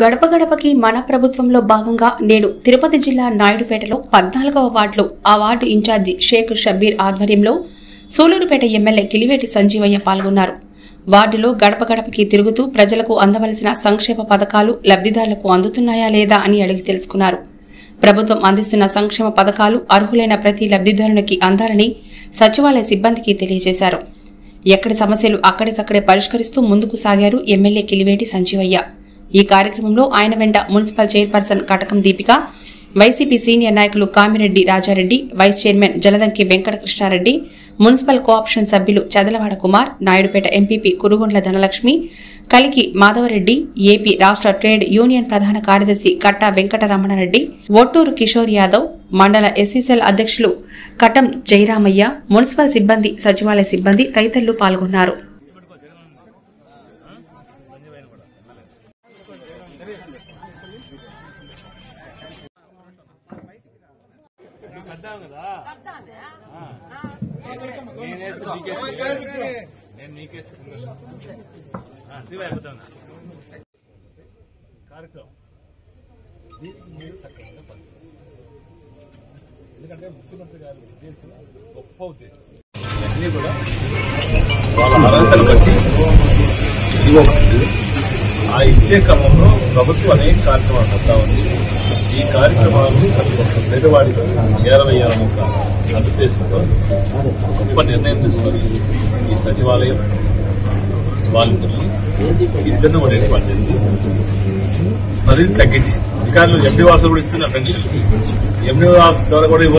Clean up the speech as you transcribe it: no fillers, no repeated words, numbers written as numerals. గడప గడపకి మన ప్రభుత్వంలో భాగంగా నేడు తిరుపతి జిల్లా నాయడుపేటలో 14వ వార్డులో ఆ వార్డు ఇన్ఛార్జి షేక్ షబ్బీర్ ఆధ్వర్యంలో సూలూరుపేట ఎమ్మెల్యే కిలివేటి సంజీవయ్య పాల్గొన్నారు. వార్డులో గడప గడపకి తిరుగుతూ ప్రజలకు అందవలసిన సంక్షేమ పథకాలు లబ్ధిదారులకు అందుతున్నాయా లేదా అని అడిగి తెలుసుకున్నారు. ప్రభుత్వం అందిస్తున్న సంక్షేమ పథకాలు అర్హులైన ప్రతి లబ్ధిదారునికి అందాలని సచివాలయ సిబ్బందికి తెలియజేశారు. ఎక్కడ సమస్యలు అక్కడికక్కడే పరిష్కరిస్తూ ముందుకు సాగారు ఎమ్మెల్యే కిలివేటి సంజీవయ్య. ఈ కార్యక్రమంలో ఆయన వెంట municipal chairperson Katakam Deepika, YCP senior నాయకులు లోకామిరెడి Rajareddy, vice chairman జలదంకే बैंकटर कृष्णरेडी, municipal cooption సభ్యులు చాదరలవాడ కుమార్ నాయడుపేట ఎంపీపీ కురుకుంఠా ధనలక్ష్మి, కలికి మాధవరెడ్డి, ఏపీ రాష్ట్ర ట్రేడ్ యూనియన్ ప్రధాన కార్యదర్శి కట్टा వెంకటరామనారెడ్డి, వొట్టూరు కిశోర్ యాదవ్, మండల ఎస్సీసీఎల్ అధ్యక్షులు కటం జయరామయ్య, మున్సిపల్ సిబ్బంది, సచివాలయ సిబ్బంది తదితరులు పాల్గొన్నారు. कार्यक्रम मुख्यमंत्री गार गोप उद्देश्य अर्हत बटी आचे क्रम में प्रभुत्व अनेक कार्यक्रम ఈ కార్యక్రమాన్ని ప్రతి ఒక్క పేదవాడికి చేరవేయాలని ఒక సదుద్దేశంతో గొప్ప నిర్ణయం తీసుకొని ఈ సచివాలయం వాలంటీర్లు ఇద్దరిని కూడా ఏర్పాటు చేసి మరింత తగ్గించి అధికారులు ఎండి వాసులు కూడా ఇస్తున్నారు పెన్షన్ ఎండి వాసు ద్వారా కూడా